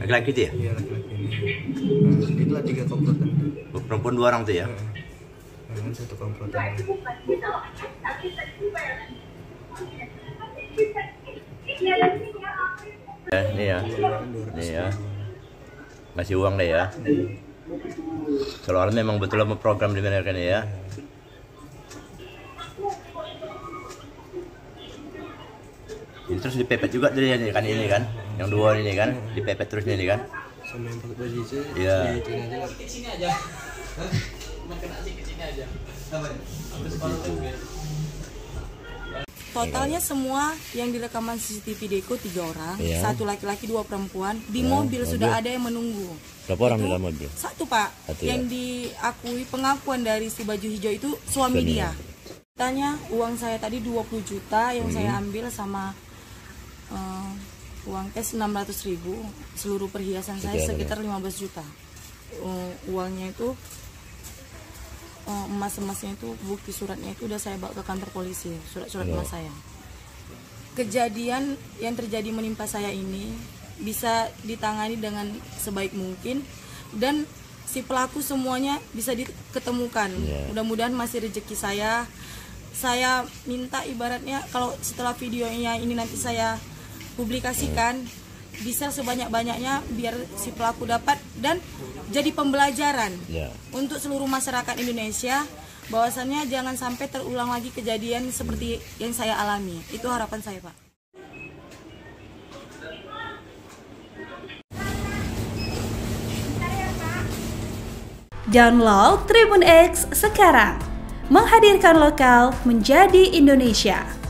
Laki-laki itu ya? Iya, laki-laki. Itulah tiga komplotan. Perempuan dua orang tuh ya? Satu komplotan. Ini ya, ini ya. Masih uang deh ya. Kalau orang memang betul sama program dimenarkan ya. Jadi terus dipepet juga jadi kan ini kan, yang dua ini kan, dipepet terus ini kan. Sama yang pakai baju itu. Iya. Di sini aja. Makan aja ke sini aja. Totalnya semua yang direkaman CCTV Deko 3 orang, ya. 1 laki-laki, 2 perempuan. Di mobil sudah ada yang menunggu. Berapa orang di dalam mobil? 1 pak. Yang diakui pengakuan dari si baju hijau itu suami dia. Tanya uang saya tadi 20 juta yang saya ambil sama uang cash 600.000. Seluruh perhiasan saya sekitar 15 juta. Uangnya itu emas-emasnya itu, bukti suratnya itu udah saya bawa ke kantor polisi, surat-surat emas saya. Kejadian yang terjadi menimpa saya ini bisa ditangani dengan sebaik mungkin dan si pelaku semuanya bisa diketemukan. Mudah-mudahan masih rezeki saya. Saya minta ibaratnya kalau setelah videonya ini nanti saya publikasikan, bisa sebanyak-banyaknya biar si pelaku dapat dan jadi pembelajaran untuk seluruh masyarakat Indonesia, bahwasannya jangan sampai terulang lagi kejadian seperti yang saya alami. Itu harapan saya, Pak. Download Tribun X sekarang, menghadirkan lokal menjadi Indonesia.